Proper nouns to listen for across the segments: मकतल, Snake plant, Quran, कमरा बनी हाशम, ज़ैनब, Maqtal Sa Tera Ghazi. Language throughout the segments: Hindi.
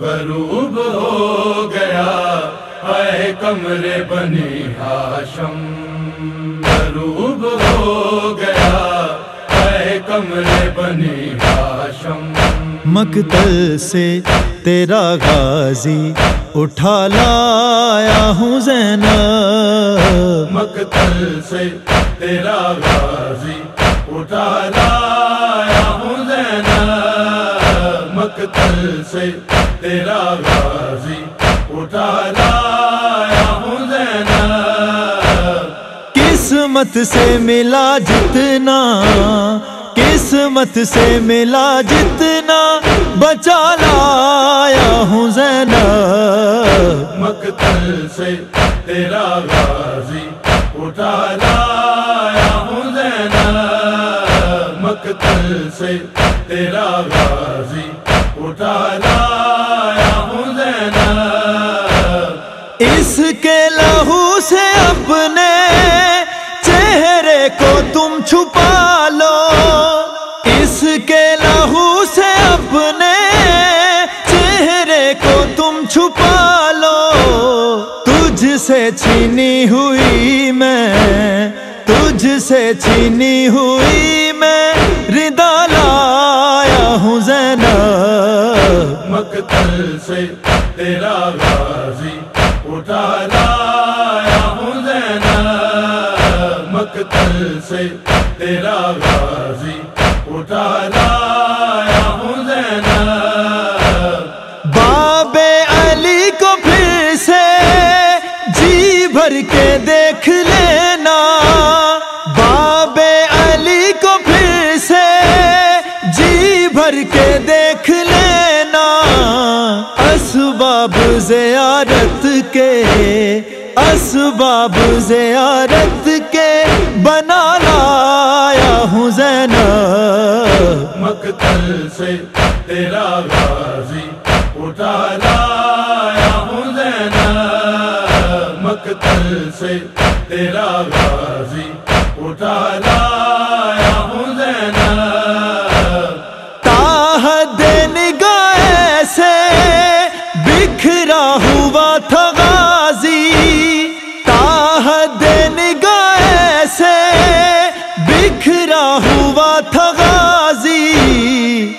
गरूब हो गया आए कमरे बने हाशम, गरूब हो गया आए कमरे बने हाशम। मकतल से तेरा गाजी उठा लाया हूँ ज़ैनब, मकतल से तेरा गाजी उठा लाया हूँ ज़ैनब, मकतल से तेरा गाजी उठा लाया हूँ ज़ैनब। किस्मत से मिला जितना, किस्मत से मिला जितना बचा लाया हूँ ज़ैनब, मकतल से तेरा गाजी उठा लाया हूँ ज़ैनब, मकतल से तेरा गाजी उठा लाया हूँ ज़ैनब। इसके लहू से अपने चेहरे को तुम छुपा लो, इसके लहू से अपने चेहरे को तुम छुपा लो। तुझसे छीनी हुई मैं, तुझसे छीनी हुई मैं रिदा लाया हूँ ज़ैनब, मकतल से तेरा गाजी उठा लाया हूँ ज़ैनब, मकतल से तेरा गाजी उठा लाया हूँ ज़ैनब। बाबे अली को फिर से जी भर के देख लेना, बाबे अली को फिर से जी भर के देख लेना। असबाब ज़ियारत के, असबाब ज़ियारत के बना लाया हूँ ज़ैनब, मकतल से तेरा गाजी उठा लाया हूँ ज़ैनब, मकतल से तेरा गाजी उठा लाया हूँ ज़ैनब। ताहद निगाह से बिखरा हुआ था गाजी, ताहद निगाह से बिखरा हुआ था गाजी।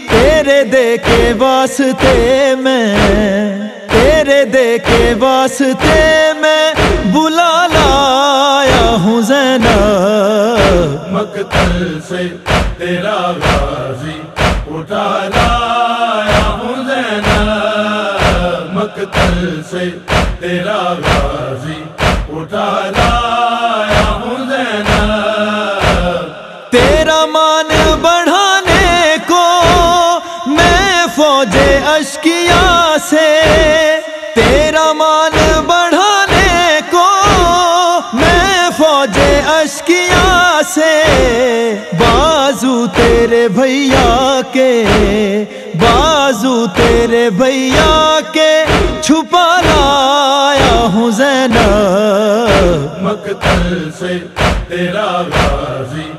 तेरे देखे वास्ते में, तेरे देखे वास्ते में बुला लाया हूँ ज़ैनब, मकतल से तेरा गाजी उठा लाया हूँ ज़ैनब, मकतल से तेरा गाजी उठा लाया हूँ ज़ैनब। तेरा मान बढ़ाने को मैं फौजे अश्किया से, तेरा मान बढ़ाने को मैं फौजे अश्किया से। बाजू तेरे भैया के, बाजू तेरे भैया के छुपा लाया हूँ ज़ैनब, मकतल से तेरा गाजी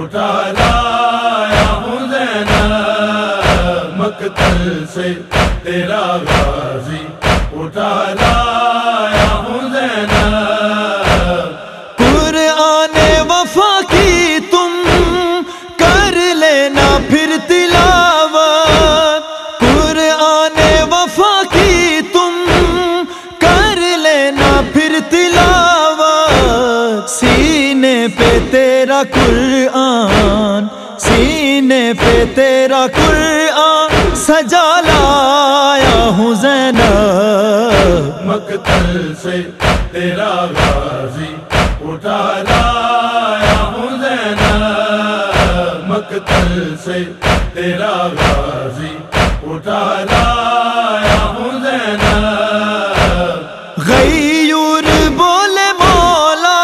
उठा लाया हूँ ज़ैनब, मकतल से तेरा गाजी उठा लाया हूँ ज़ैनब। कुरआने वफा की तुम कर लेना फिर तिलावत, कुरआने वफा की तुम कर लेना फिर तिलावत। सीने पे तेरा कुरआन, सीने पे तेरा कुरआन सजा लाया हूँ ज़ैनब, मकतल से तेरा गाजी उठा लाया हूँ ज़ैनब, मकतल से तेरा गाजी उठा लाया हूँ ज़ैनब। गयूर बोले मौला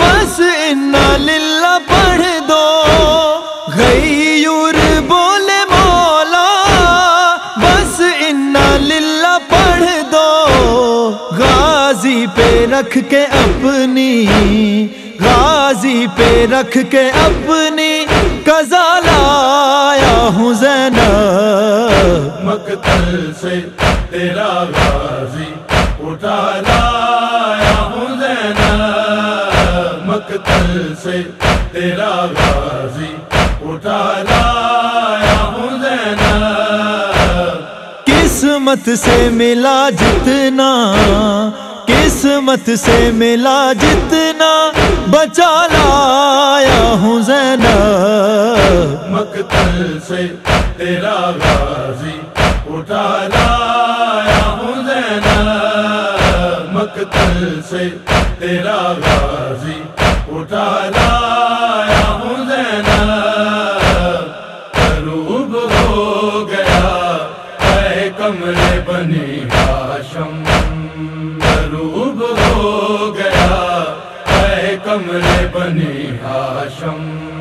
बस इन्ना लिल्ला पढ़ दो, गयूर बोले मौला बस इन्ना लिल्ला पढ़ दो। गाजी पे रख के अपनी, गाजी पे रख के अपनी कज़ा लाया हूँ ज़ैनब, मक़तल से तेरा गाज़ी उठा लाया हूँ ज़ैनब, मक़तल से तेरा गाज़ी उठा लाया हूँ ज़ैनब। किस्मत से मिला जितना, किस्मत से मिला जितना बचा लाया हूँ ज़ैनब, मक़तल से तेरा गाज़ी उठा लाया हूँ ज़ैनब, मक़तल से तेरा गाज़ी उठा लाया हूँ ज़ैनब। क़रूब हो गया है कमरे बनी हाशम, क़रूब हो गया है कमरे बनी हाशम।